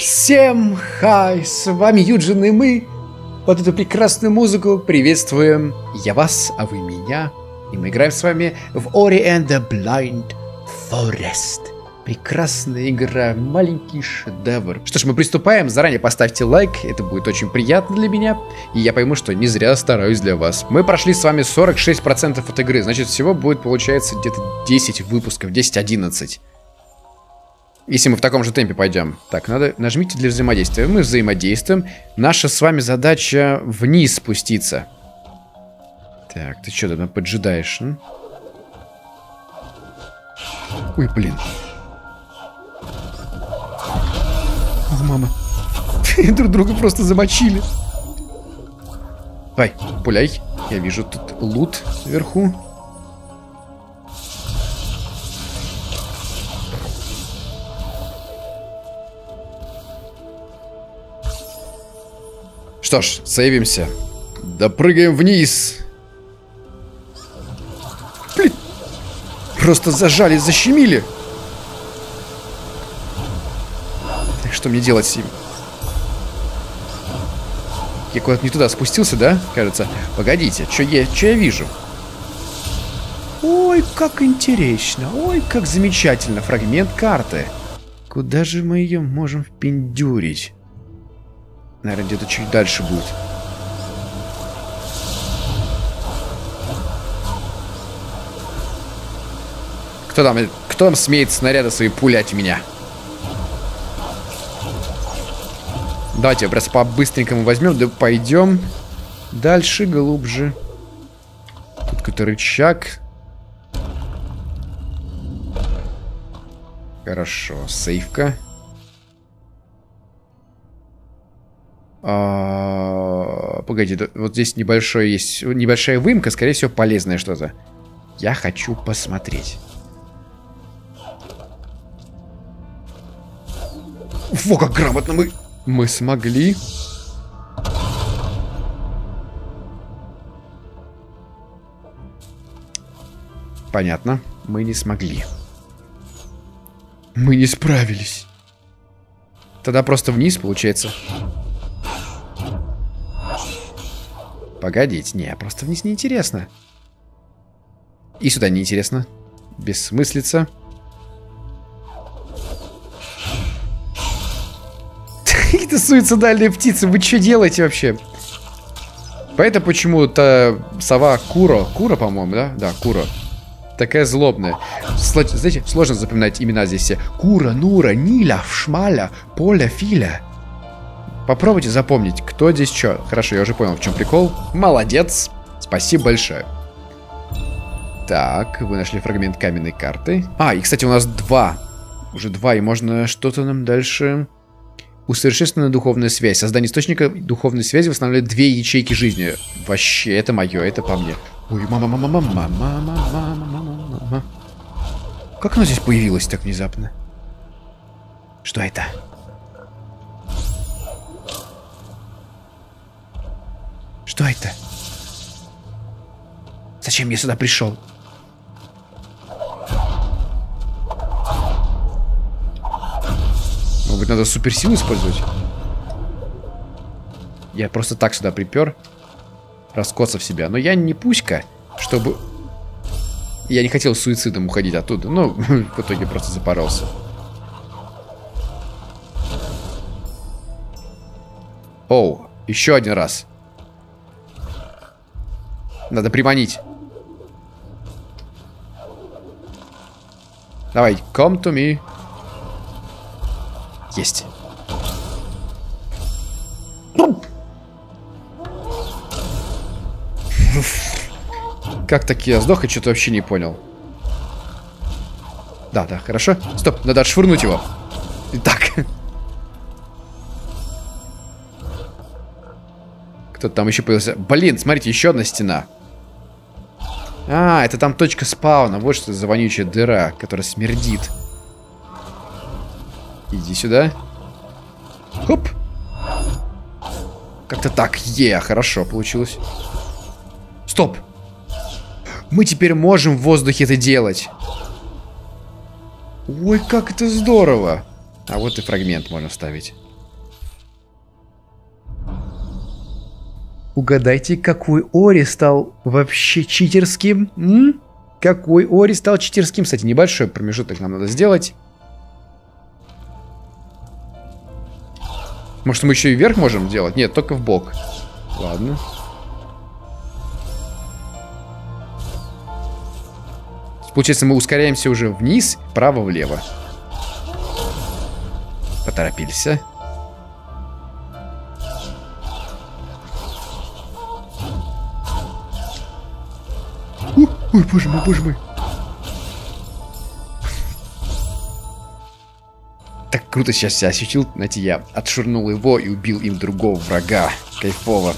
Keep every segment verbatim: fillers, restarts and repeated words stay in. Всем хай, с вами Юджин, и мы под эту прекрасную музыку приветствуем я вас, а вы меня. И мы играем с вами в Ori and the Blind Forest. Прекрасная игра, маленький шедевр. Что ж, мы приступаем, заранее поставьте лайк, это будет очень приятно для меня. И я пойму, что не зря стараюсь для вас. Мы прошли с вами сорок шесть процентов от игры, значит всего будет получается где-то десять выпусков, десять-одиннадцать. Если мы в таком же темпе пойдем. Так, надо, нажмите для взаимодействия. Мы взаимодействуем. Наша с вами задача вниз спуститься. Так, ты что там поджидаешь? М? Ой, блин. О, мама. Друг друга просто замочили. Давай, пуляй. Я вижу тут лут вверху. Что ж, сейвимся. Допрыгаем вниз. Блин. Просто зажали, защемили. Так, что мне делать с ним? Я куда-то не туда спустился, да? Кажется. Погодите, что я, я вижу? Ой, как интересно. Ой, как замечательно. Фрагмент карты. Куда же мы ее можем впендюрить? Наверное, где-то чуть дальше будет. Кто там, кто там смеет снаряды свои пулять в меня? Давайте просто по-быстренькому возьмем, да пойдем дальше, глубже. Тут какой-то рычаг. Хорошо, сейвка. А, погоди, вот здесь небольшой есть, небольшая выемка, скорее всего, полезное что-то. Я хочу посмотреть. Во, как грамотно мы... Мы смогли. Понятно, мы не смогли. Мы не справились. Тогда просто вниз, получается. Погодите, не, просто вниз неинтересно. И сюда неинтересно. Бессмыслица. Какие-то суицидальные птицы, вы что делаете вообще? Поэтому почему-то сова Куро, Куро, по-моему, да? Да, Куро. Такая злобная. Сло... Знаете, сложно запоминать имена здесь все. Кура, Нура, Ниля, Шмаля, Поля, Филя. Попробуйте запомнить, кто здесь что. Хорошо, я уже понял, в чем прикол. Молодец. Спасибо большое. Так, вы нашли фрагмент каменной карты. А, и, кстати, у нас два. Уже два, и можно что-то нам дальше... Усовершенствованная духовная связь. Создание источника духовной связи восстанавливает две ячейки жизни. Вообще, это мое, это по мне. Ой, мама, мама, мама, мама, мама, мама, мама. Как оно здесь появилось так внезапно? Что это? Что это? Зачем я сюда пришел? Может быть, надо суперсилу использовать? Я просто так сюда припер, раскоцав себя. Но я не пуська, чтобы... Я не хотел суицидом уходить оттуда. Но в итоге просто запоролся. Оу, еще один раз. Надо приманить. Давай, come to me. Есть. Как таки я сдох, я что-то вообще не понял. Да, да, хорошо. Стоп, надо отшвырнуть его. Итак. Кто-то там еще появился. Блин, смотрите, еще одна стена. А, это там точка спауна. Вот что за вонючая дыра, которая смердит. Иди сюда. Хоп. Как-то так. Е, хорошо получилось. Стоп. Мы теперь можем в воздухе это делать. Ой, как это здорово. А вот и фрагмент можно вставить. Угадайте, какой Ори стал вообще читерским? М? Какой Ори стал читерским? Кстати, небольшой промежуток нам надо сделать. Может, мы еще и вверх можем делать? Нет, только в бок. Ладно. Получается, мы ускоряемся уже вниз, вправо-влево. Поторопились. О, ой, боже мой, боже мой. Так круто сейчас себя ощутил. Знаете, я отшвырнул его и убил им другого врага. Кайфово.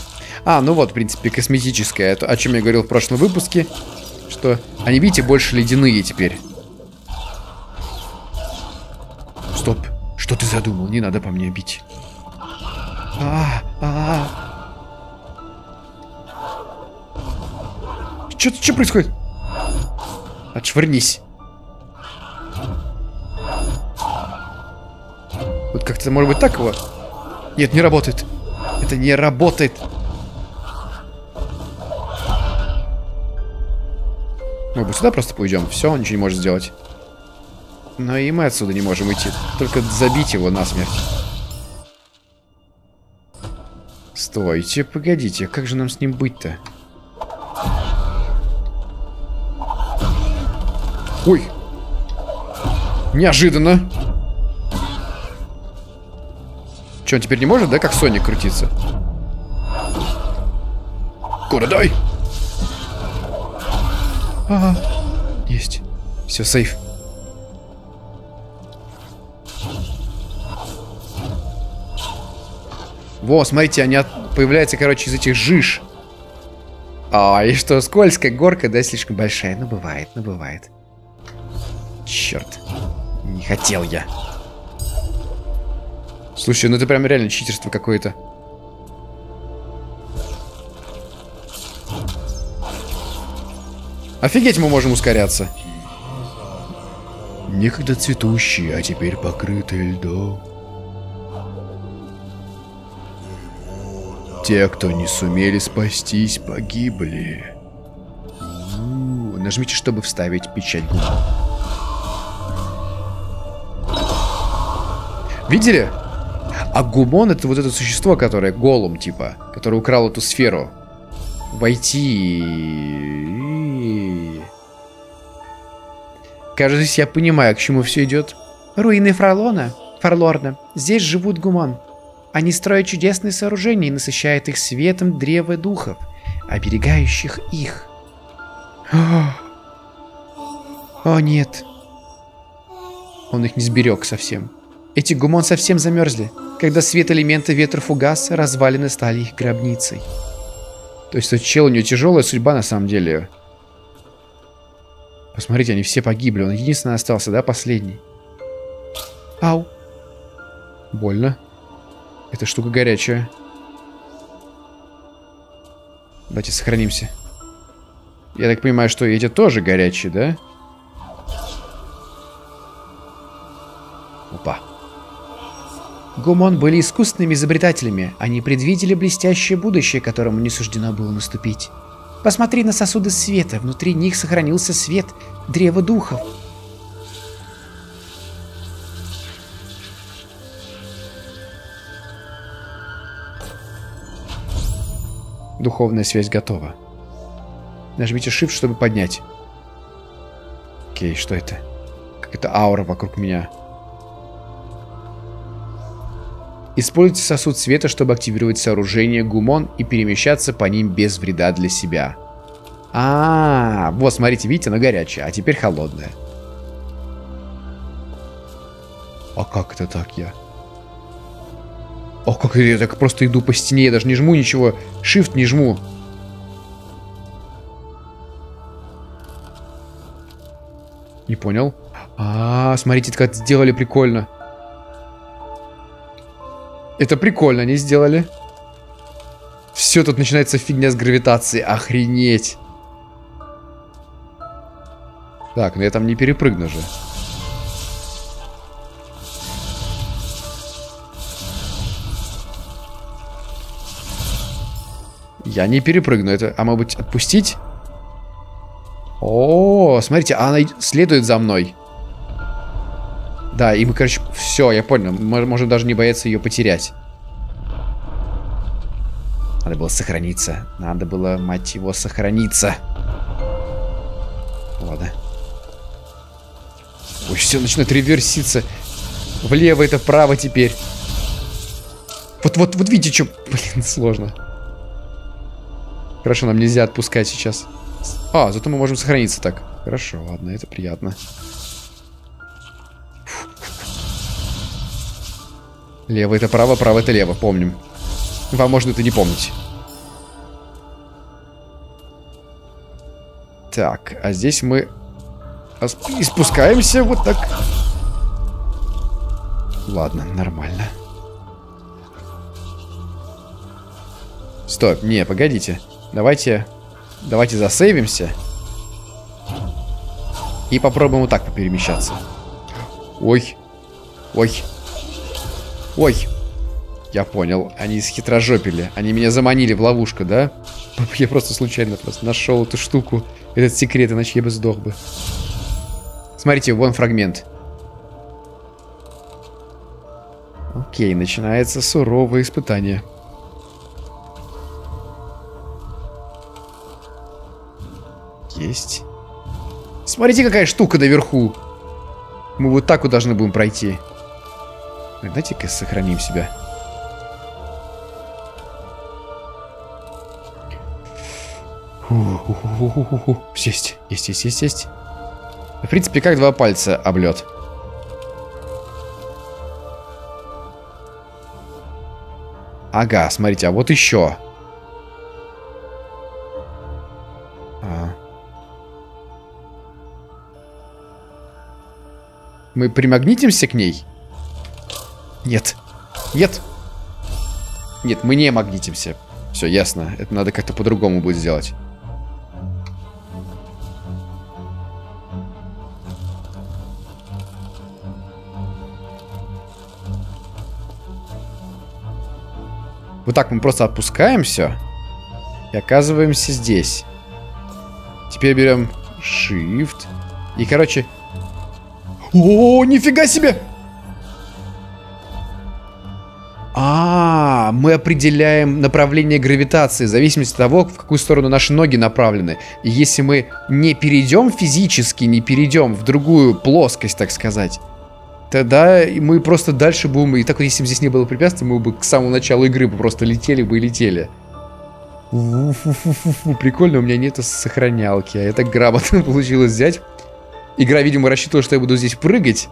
А, ну вот, в принципе, косметическое. Это о чем я говорил в прошлом выпуске. Что они, видите, больше ледяные теперь. Стоп. Что ты задумал? Не надо по мне бить. А, а, а. Что, что происходит? Отшвырнись. Вот как-то, может быть, так его? Нет, не работает. Это не работает. Мы бы сюда просто пойдем. Все, он ничего не может сделать. Но и мы отсюда не можем уйти. Только забить его насмерть. Стойте, погодите. Как же нам с ним быть-то? Ой! Неожиданно! Че, он теперь не может, да, как Соник крутиться? Кора, дай! Ага. Есть. Все, сейф. Во, смотрите, они от... появляются, короче, из этих жиж. А, и что, скользкая горка, да, слишком большая. Ну, бывает, ну, бывает. Черт. Не хотел я. Слушай, ну это прям реально читерство какое-то. Офигеть, мы можем ускоряться. Некогда цветущие, а теперь покрытые льдом. Те, кто не сумели спастись, погибли. У-у-у. Нажмите, чтобы вставить печать Гума. Видели? А Гумон — это вот это существо, которое Голум, типа, которое украл эту сферу. Войти. Кажется, я понимаю, к чему все идет. Руины Фарлона. Фарлорна. Здесь живут гуман. Они строят чудесные сооружения и насыщают их светом древа духов, оберегающих их. О, нет. Он их не сберег совсем. Эти гумон совсем замерзли. Когда свет элемента ветров угас, развалины стали их гробницей. То есть этот чел, у него тяжелая судьба, на самом деле. Посмотрите, они все погибли. Он единственный остался, да, последний. Ау. Больно. Эта штука горячая. Давайте сохранимся. Я так понимаю, что эти тоже горячие, да? Опа. Гумон были искусственными изобретателями. Они предвидели блестящее будущее, которому не суждено было наступить. Посмотри на сосуды света. Внутри них сохранился свет древа духов. Духовная связь готова. Нажмите Shift, чтобы поднять. Окей, что это? Какая-то аура вокруг меня. Используйте сосуд света, чтобы активировать сооружение Гумон и перемещаться по ним без вреда для себя. А, -а, -а вот, смотрите, видите, она горячая, а теперь холодная. А как это так я? О, как я так просто иду по стене, я даже не жму ничего, Shift не жму. Не понял. А, -а, -а смотрите, как сделали прикольно. Это прикольно они сделали. Все, тут начинается фигня с гравитацией. Охренеть. Так, но я там не перепрыгну же. Я не перепрыгну это. А может быть отпустить? О, смотрите, она следует за мной. Да, и мы, короче, все, я понял. Мы можем даже не бояться ее потерять. Надо было сохраниться. Надо было, мать его, сохраниться. Ладно. Ой, все начинает реверситься. Влево это вправо теперь. Вот, вот, вот видите, что... Блин, сложно. Хорошо, нам нельзя отпускать сейчас. А, зато мы можем сохраниться так. Хорошо, ладно, это приятно. Лево это право, право это лево, помним. Вам можно это не помнить. Так, а здесь мы и спускаемся вот так. Ладно, нормально. Стоп, не, погодите. Давайте, давайте засейвимся. И попробуем вот так поперемещаться. Ой, ой. Ой, я понял, они схитрожопили, они меня заманили в ловушку, да? Я просто случайно просто нашел эту штуку, этот секрет, иначе я бы сдох бы. Смотрите, вон фрагмент. Окей, начинается суровое испытание. Есть. Смотрите, какая штука наверху. Мы вот так вот должны будем пройти. Давайте-ка сохраним себя. Есть, есть, есть, есть, есть. В принципе, как два пальца об лед. Ага, смотрите, а вот еще. А. Мы примагнитимся к ней? Нет. Нет. Нет, мы не магнитимся. Все, ясно. Это надо как-то по-другому будет сделать. Вот так мы просто отпускаем все. И оказываемся здесь. Теперь берем Shift. И, короче... О, нифига себе! А, мы определяем направление гравитации в зависимости от того, в какую сторону наши ноги направлены. И если мы не перейдем физически, не перейдем в другую плоскость, так сказать, тогда мы просто дальше будем... И так вот, если бы здесь не было препятствий, мы бы к самому началу игры просто летели бы и летели. Фу-фу-фу-фу-фу. Прикольно, у меня нету сохранялки. А это грамотно получилось взять. Игра, видимо, рассчитывала, что я буду здесь прыгать.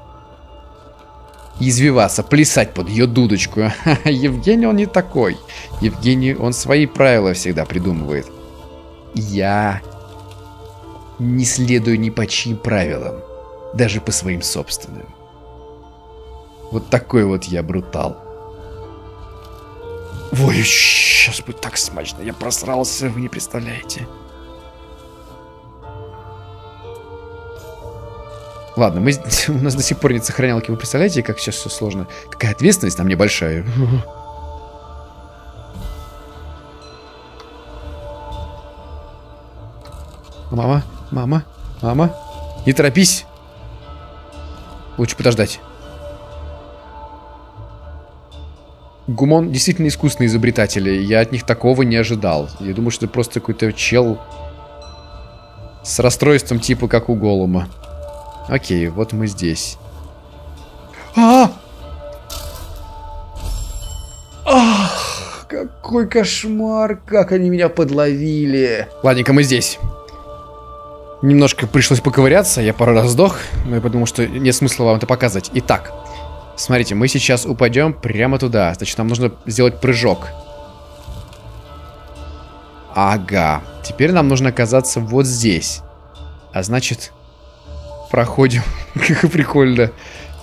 Извиваться, плясать под ее дудочку. Евгений, он не такой. Евгений, он свои правила всегда придумывает. Я не следую ни по чьим правилам. Даже по своим собственным. Вот такой вот я брутал. Ой, сейчас будет так смачно. Я просрался, вы не представляете. Ладно, мы, у нас до сих пор нет сохранялки. Вы представляете, как сейчас все сложно? Какая ответственность на мне большая. Мама, мама, мама. Не торопись. Лучше подождать. Гумон действительно искусные изобретатели. Я от них такого не ожидал. Я думаю, что это просто какой-то чел с расстройством типа как у Голума. Окей, вот мы здесь. А! Ах, какой кошмар, как они меня подловили. Ладненько, мы здесь. Немножко пришлось поковыряться, я пару раз сдох, но я подумал, что нет смысла вам это показывать. Итак, смотрите, мы сейчас упадем прямо туда, значит, нам нужно сделать прыжок. Ага, теперь нам нужно оказаться вот здесь. А значит... Проходим. Как прикольно.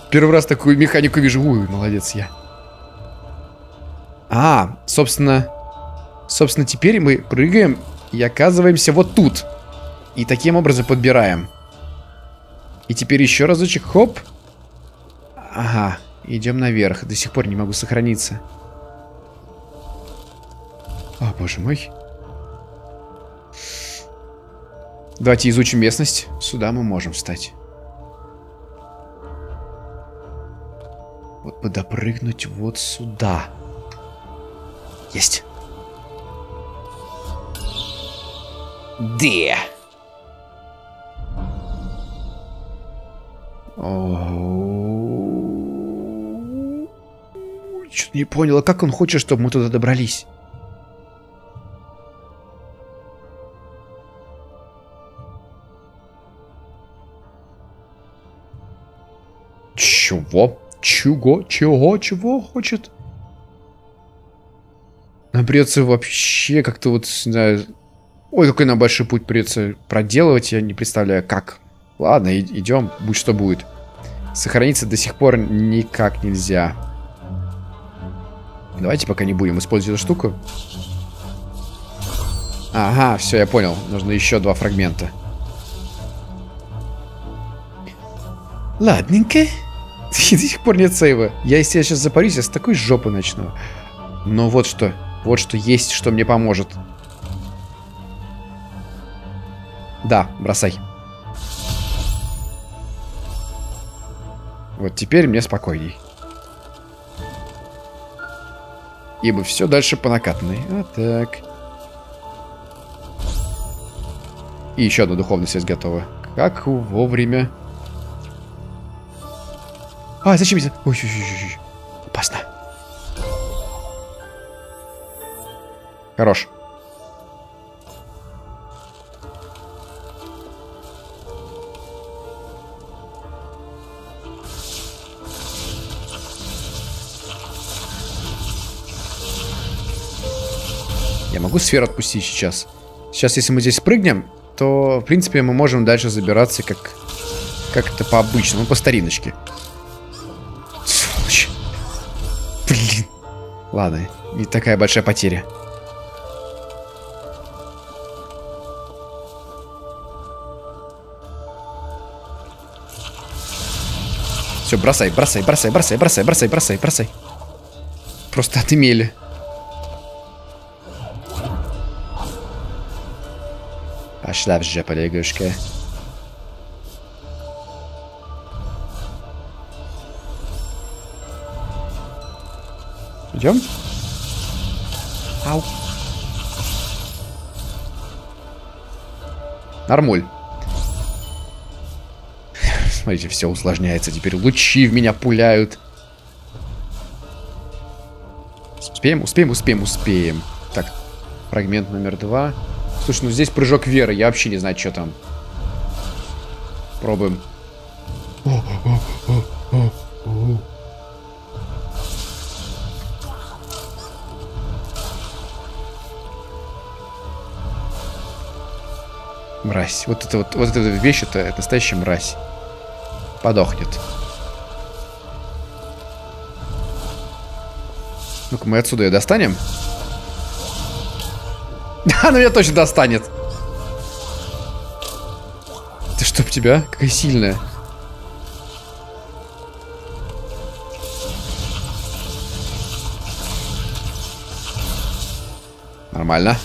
Первый раз такую механику вижу. Ой, молодец я. А, собственно... Собственно, теперь мы прыгаем и оказываемся вот тут. И таким образом подбираем. И теперь еще разочек. Хоп. Ага. Идем наверх. До сих пор не могу сохраниться. О, боже мой. Давайте изучим местность. Сюда мы можем встать. Вот бы допрыгнуть вот сюда. Есть. Да. Чё-то не понял, а как он хочет, чтобы мы туда добрались? Чего? Чего? Чего? Чего хочет? Нам придется вообще как-то вот, не знаю... Ой, какой нам большой путь придется проделывать, я не представляю, как. Ладно, идем, будь что будет. Сохраниться до сих пор никак нельзя. Давайте пока не будем использовать эту штуку. Ага, все, я понял. Нужно еще два фрагмента. Ладненько. До сих пор нет сейва. Я, если я сейчас запарюсь, я с такой жопы начну. Но вот что. Вот что есть, что мне поможет. Да, бросай. Вот теперь мне спокойней. Ибо все дальше по накатанной. А так. И еще одна духовная связь готова. Как вовремя. А, зачем это? Ой, ой, ой, ой. Опасно. Хорош. Могу сферу отпустить сейчас. Сейчас, если мы здесь спрыгнем, то, в принципе, мы можем дальше забираться как... Как это по-обычному, по стариночке. Сволочь. Блин. Ладно, не такая большая потеря. Все, бросай, бросай, бросай, бросай, бросай, бросай, бросай, бросай. Просто отымели. Пошла в жопу, лягушка. Идем? Ау. Нормуль. Смотрите, все усложняется. Теперь лучи в меня пуляют. Успеем, успеем, успеем, успеем. Так, фрагмент номер два. Слушай, ну здесь прыжок веры, я вообще не знаю, что там. Пробуем. Мразь. Вот это вот, вот эта вещь, это настоящая мразь. Подохнет. Ну-ка, мы отсюда ее достанем? Она меня точно достанет. Ты что, у тебя? Какая сильная. Нормально.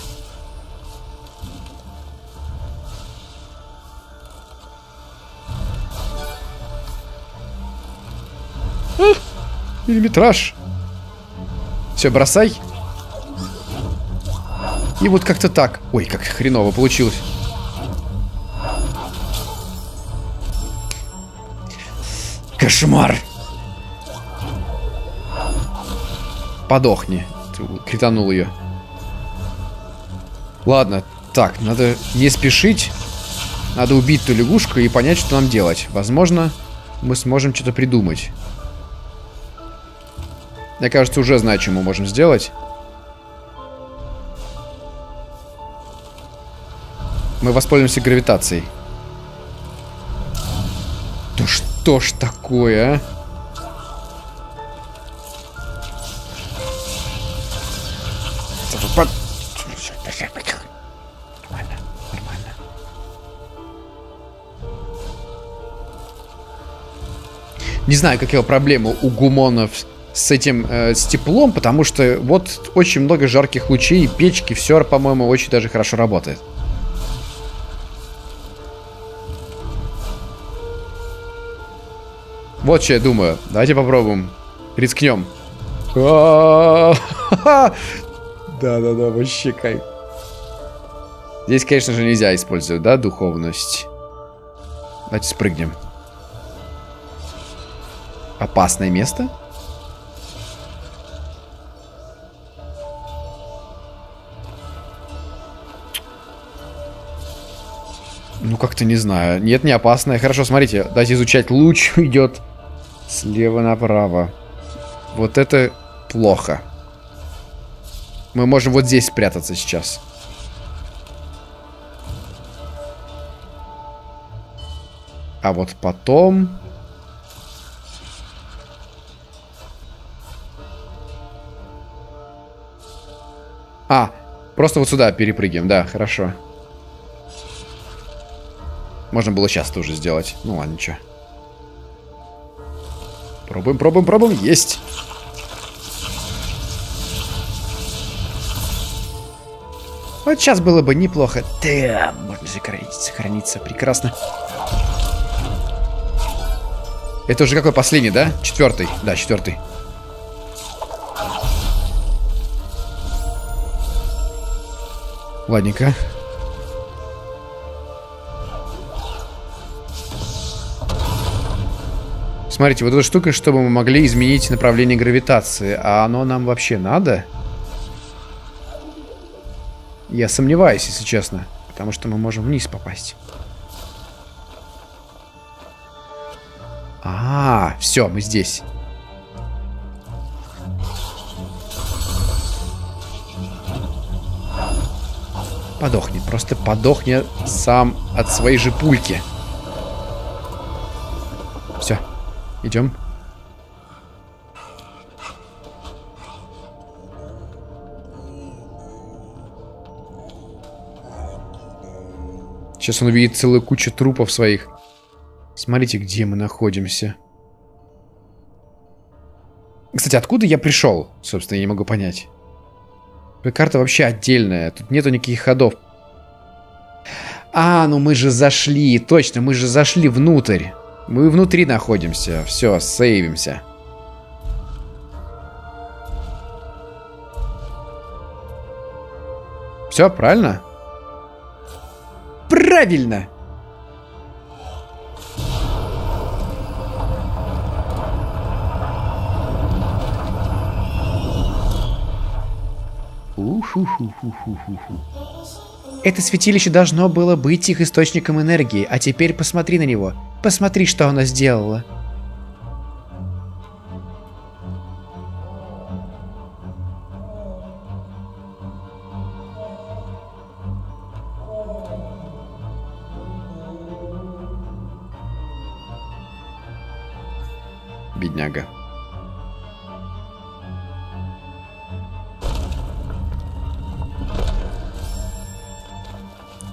Ах, миллиметраж. Все, бросай. И вот как-то так. Ой, как хреново получилось. Кошмар. Подохни. Ты кританул ее. Ладно. Так, надо не спешить. Надо убить ту лягушку и понять, что нам делать. Возможно, мы сможем что-то придумать. Я, кажется, уже знаю, что мы можем сделать. Мы воспользуемся гравитацией. Да что ж такое, а? Нормально, нормально. Не знаю, какая проблема у гумонов с этим, э, с теплом, потому что вот очень много жарких лучей, печки, все, по-моему, очень даже хорошо работает. Вот что я думаю. Давайте попробуем. Рискнем. Да-да-да, вообще кайф. Здесь, конечно же, нельзя использовать, да, духовность. Давайте спрыгнем. Опасное место? Ну, как-то не знаю. Нет, не опасное. Хорошо, смотрите. Давайте изучать. Луч идет слева направо. Вот это плохо. Мы можем вот здесь спрятаться сейчас. А вот потом... А, просто вот сюда перепрыгиваем. Да, хорошо. Можно было сейчас тоже сделать. Ну ладно, ничего. Пробуем, пробуем, пробуем. Есть. Вот сейчас было бы неплохо. Да, можно сохраниться, сохраниться. Прекрасно. Это уже какой последний, да? Четвертый. Да, четвертый. Ладненько. Смотрите, вот эта штука, чтобы мы могли изменить направление гравитации. А оно нам вообще надо? Я сомневаюсь, если честно. Потому что мы можем вниз попасть. А, все, мы здесь. Подохни, просто подохни сам от своей же пульки. Все, идем. Сейчас он увидит целую кучу трупов своих. Смотрите, где мы находимся. Кстати, откуда я пришел? Собственно, я не могу понять. Карта вообще отдельная. Тут нету никаких ходов. А, ну мы же зашли. Точно, мы же зашли внутрь. Мы внутри находимся. Все, сейвимся. Все, правильно? Правильно! Это святилище должно было быть их источником энергии, а теперь посмотри на него. Посмотри, что она сделала. Бедняга.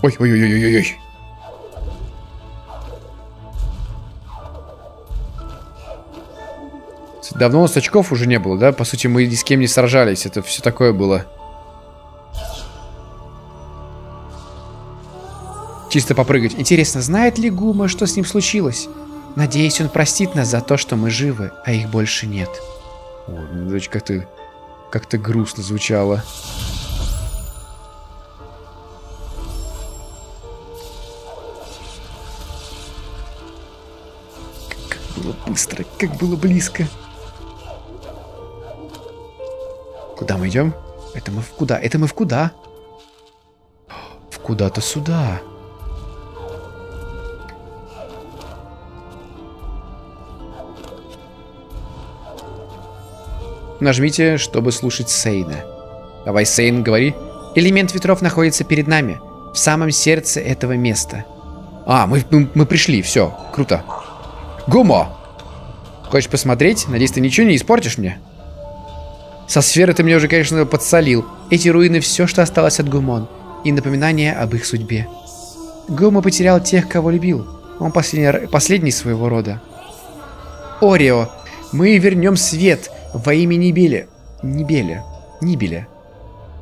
Ой-ой-ой-ой-ой-ой. Давно у нас очков уже не было, да? По сути, мы ни с кем не сражались. Это все такое было. Чисто попрыгать. Интересно, знает ли Гума, что с ним случилось? Надеюсь, он простит нас за то, что мы живы, а их больше нет. О, дочь, как-то как-то грустно звучало. Быстро, как было близко. Куда мы идем? Это мы в куда? Это мы в куда? В куда-то сюда. Нажмите, чтобы слушать Сейна. Давай, Сейн, говори. Элемент ветров находится перед нами, в самом сердце этого места. А, мы, мы, мы пришли, все, круто. Гумо! Хочешь посмотреть? Надеюсь, ты ничего не испортишь мне. Со сферы ты меня уже, конечно, подсолил. Эти руины — все, что осталось от Гумон. И напоминание об их судьбе. Гума потерял тех, кого любил. Он последний, последний своего рода. Орио, мы вернем свет во имя Нибеля. Нибеля. Нибеля.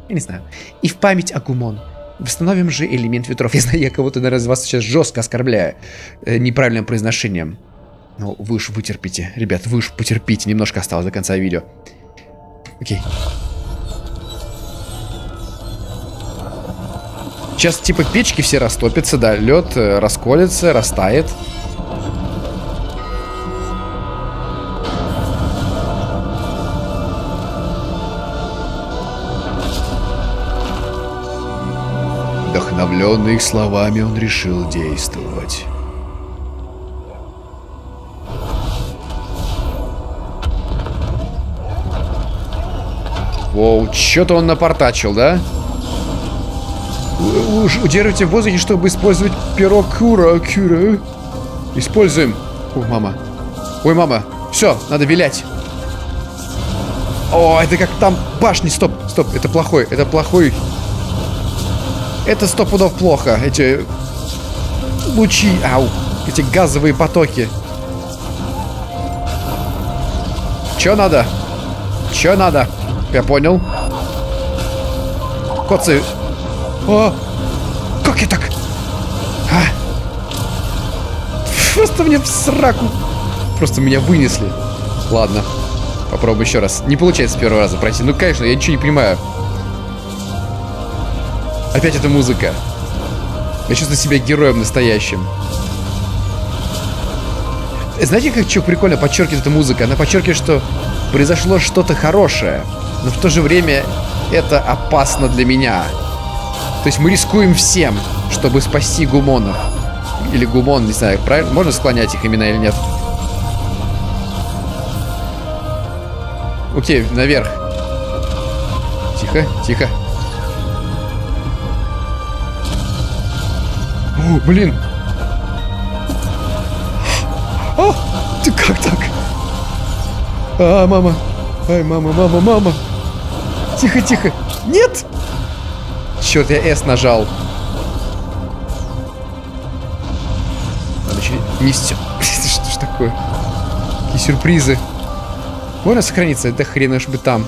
Я не знаю. И в память о Гумон. Восстановим же элемент ветров. Я знаю, я кого-то, наверное, вас сейчас жестко оскорбляю э, неправильным произношением. Ну, вы уж вытерпите, ребят, вы уж потерпите. Немножко осталось до конца видео. Окей. Сейчас типа печки все растопятся, да, лед расколется, растает. Вдохновленный их словами, он решил действовать. Воу, что-то он напортачил, да? Удерживайте в воздухе, чтобы использовать перо Кура. Кура. Используем. Ой, мама. Ой, мама. Все, надо вилять. О, это как там башни. Стоп, стоп. Это плохой. Это плохой. Это сто пудов плохо. Эти лучи. Ау. Эти газовые потоки. Че надо? Че надо? Я понял. Коцы. О! Как я так? А? Просто мне в сраку. Просто меня вынесли. Ладно. Попробуем еще раз. Не получается с первого раза пройти. Ну, конечно, я ничего не понимаю. Опять эта музыка. Я чувствую себя героем настоящим. Знаете, как что прикольно подчеркивает эта музыка? Она подчеркивает, что произошло что-то хорошее. Но в то же время это опасно для меня. То есть мы рискуем всем, чтобы спасти гумонов. Или гумон, не знаю, правильно? Можно склонять их имена или нет? Окей, наверх. Тихо, тихо. О, блин. О, ты как так? А, мама. Ай, мама, мама, мама. Тихо, тихо. Нет! Черт, я S нажал. Надо еще не все. Что ж такое? Какие сюрпризы. Можно сохраниться? Да хрена ж бы там.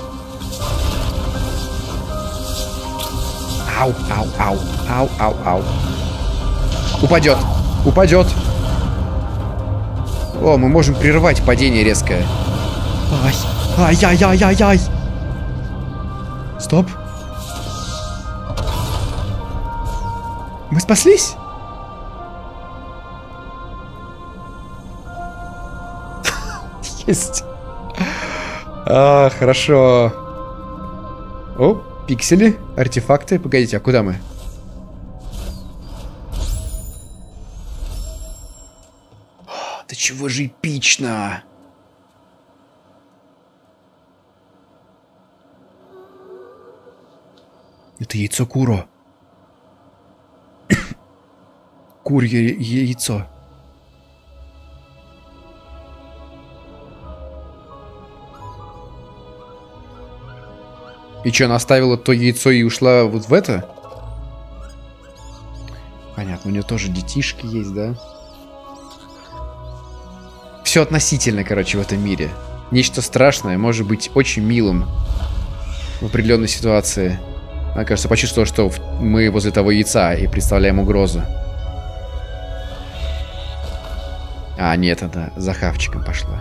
Ау, ау, ау, ау, ау, ау. Упадет. Упадет. О, мы можем прервать падение резкое. Ай, ай-яй-яй-яй-яй. Стоп. Мы спаслись? Есть. А, хорошо. О, пиксели, артефакты. Погодите, а куда мы? Да чего же эпично? Это яйцо Куро. Курье яйцо. И что, она оставила то яйцо и ушла вот в это? Понятно, у нее тоже детишки есть, да? Все относительно, короче, в этом мире. Нечто страшное может быть очень милым в определенной ситуации. Она, кажется, почувствовала, что мы возле того яйца и представляем угрозу. А, нет, она за хавчиком пошла.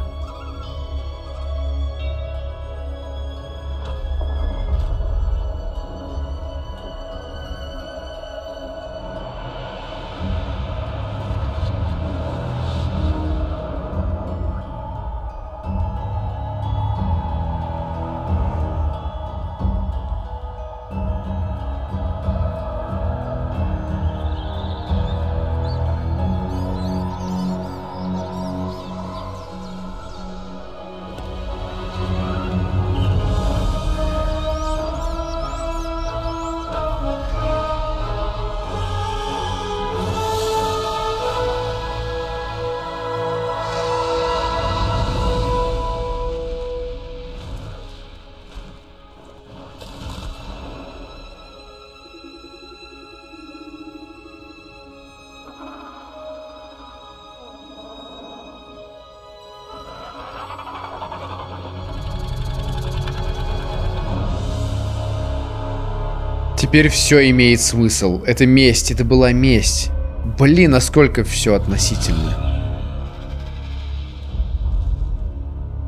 Теперь все имеет смысл. Это месть, это была месть. Блин, насколько все относительно.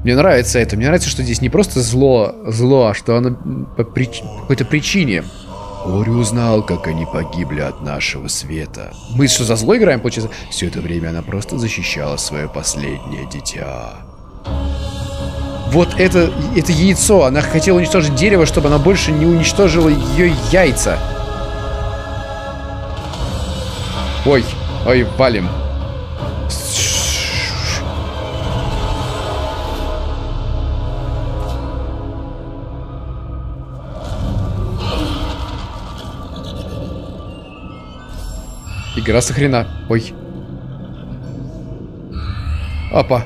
Мне нравится это. Мне нравится, что здесь не просто зло, зло, а что оно по, прич... по какой-то причине. Ори узнал, как они погибли от нашего света. Мы что, за зло играем, получается? Все это время она просто защищала свое последнее дитя. Вот это, это яйцо. Она хотела уничтожить дерево, чтобы она больше не уничтожила ее яйца. Ой, ой, палим. Игра со хрена. Ой. Опа.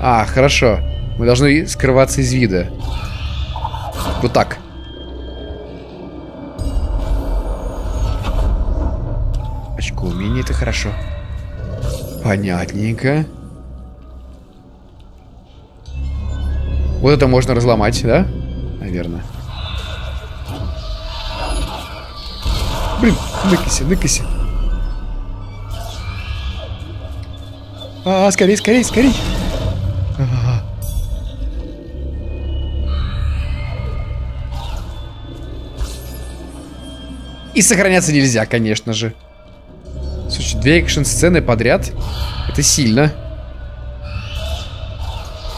А, хорошо. Мы должны скрываться из вида. Вот так. Очко умения, это хорошо. Понятненько. Вот это можно разломать, да? Наверное. Блин, ныкайся, ныкайся. А, скорей, скорей, скорей. А-а-а. И сохраняться нельзя, конечно же. Слушай, две экшн-сцены подряд. Это сильно.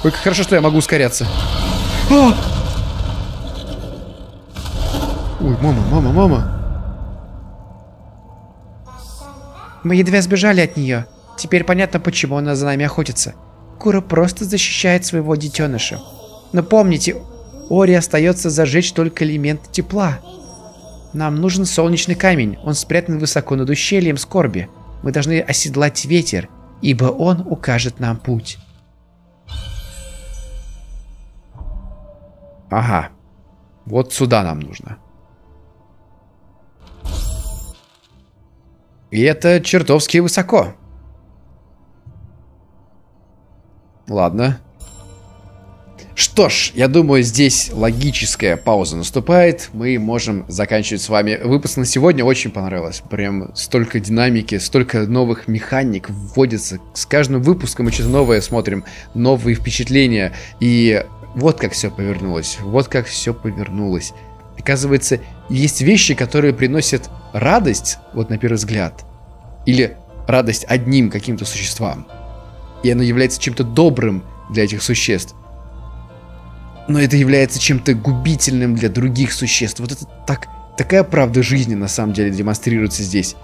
Ой, как хорошо, что я могу ускоряться. А! Ой, мама, мама, мама. Мы едва сбежали от нее. Теперь понятно, почему она за нами охотится. Кора просто защищает своего детеныша. Но помните, Ори остается зажечь только элемент тепла. Нам нужен солнечный камень. Он спрятан высоко над ущельем скорби. Мы должны оседлать ветер, ибо он укажет нам путь. Ага. Вот сюда нам нужно. И это чертовски высоко. Ладно. Что ж, я думаю, здесь логическая пауза наступает. Мы можем заканчивать с вами. Выпуск на сегодня очень понравилось. Прям столько динамики, столько новых механик вводится. С каждым выпуском мы что-то новое смотрим. Новые впечатления. И вот как все повернулось. Вот как все повернулось. Оказывается, есть вещи, которые приносят радость, вот на первый взгляд, или радость одним каким-то существам, и оно является чем-то добрым для этих существ, но это является чем-то губительным для других существ. Вот это так, такая правда жизни на самом деле демонстрируется здесь.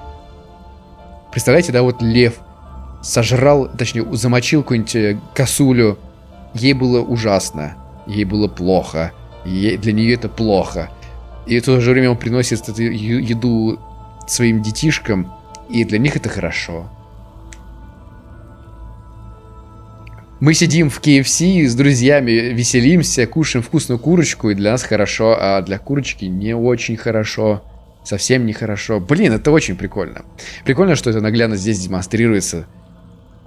Представляете, да, вот лев сожрал, точнее замочил какую-нибудь косулю, ей было ужасно, ей было плохо, ей, для нее это плохо. И в то же время он приносит эту еду своим детишкам, и для них это хорошо. Мы сидим в кей эф си с друзьями, веселимся, кушаем вкусную курочку, и для нас хорошо, а для курочки не очень хорошо. Совсем не хорошо. Блин, это очень прикольно. Прикольно, что это наглядно здесь демонстрируется.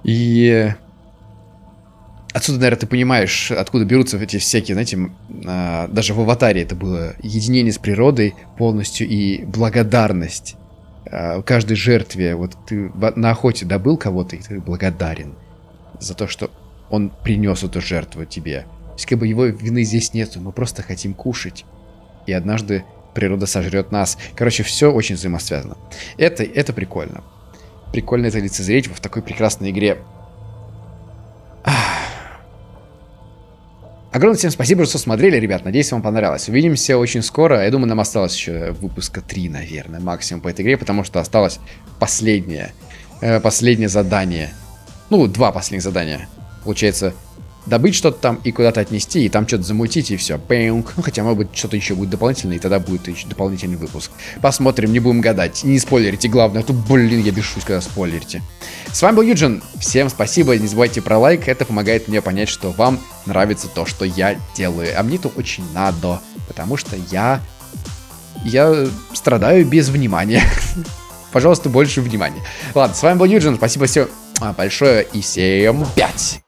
И... отсюда, наверное, ты понимаешь, откуда берутся эти всякие, знаете, даже в аватаре это было единение с природой полностью и благодарность каждой жертве. Вот ты на охоте добыл кого-то, и ты благодарен за то, что он принес эту жертву тебе. То есть как бы его вины здесь нету, мы просто хотим кушать. И однажды природа сожрет нас. Короче, все очень взаимосвязано. Это, это прикольно. Прикольно это лицезреть в такой прекрасной игре. Огромное всем спасибо, что смотрели, ребят. Надеюсь, вам понравилось. Увидимся очень скоро. Я думаю, нам осталось еще выпуска три, наверное, максимум по этой игре, потому что осталось последнее. Э, последнее задание. Ну, два последних задания. Получается, добыть что-то там и куда-то отнести, и там что-то замутить, и все. Пэнк. Ну, хотя, может быть, что-то еще будет дополнительное, и тогда будет еще дополнительный выпуск. Посмотрим, не будем гадать. Не спойлерите, главное. Тут, блин, я бешусь, когда спойлерите. С вами был Юджин. Всем спасибо. Не забывайте про лайк. Это помогает мне понять, что вам нравится то, что я делаю. А мне-то очень надо, потому что я... я страдаю без внимания. Пожалуйста, больше внимания. Ладно, с вами был Юджин. Спасибо всем большое и всем пять.